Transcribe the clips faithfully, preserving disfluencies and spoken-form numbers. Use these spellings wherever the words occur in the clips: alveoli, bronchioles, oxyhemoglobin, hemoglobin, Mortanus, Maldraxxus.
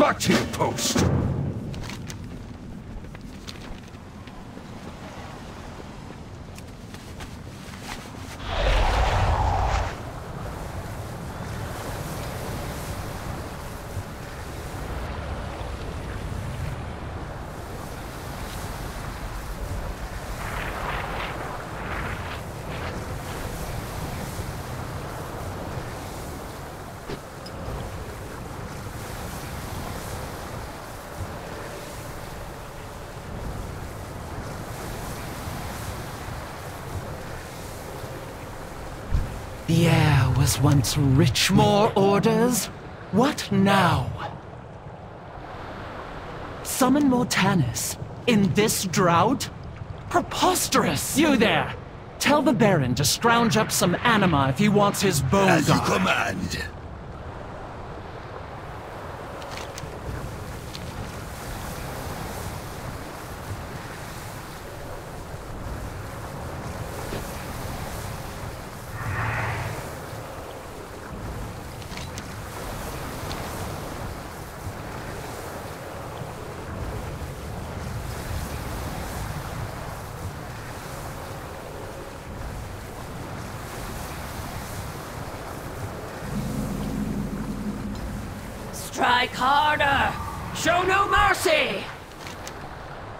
Back to your post! The air was once rich. More orders? What now? Summon Mortanus? In this drought? Preposterous! You there! Tell the Baron to scrounge up some anima if he wants his bones. As you command. Strike harder! Show no mercy!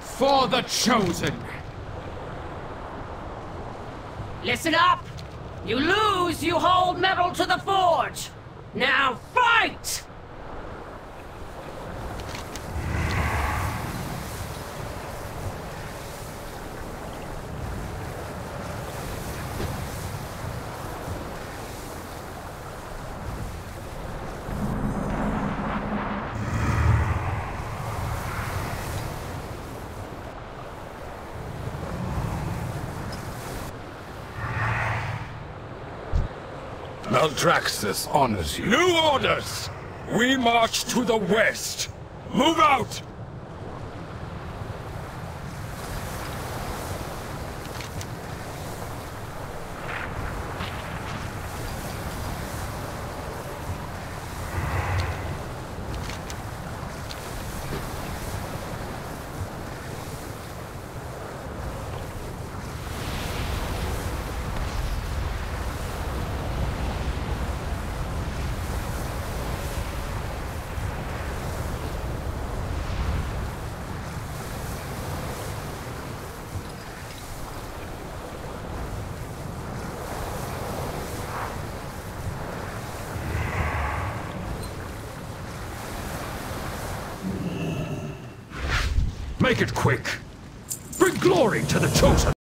For the Chosen! Listen up! You lose, you hold metal to the forge! Now fight! Maldraxxus honors you. New orders! We march to the west! Move out! Make it quick! Bring glory to the Chosen!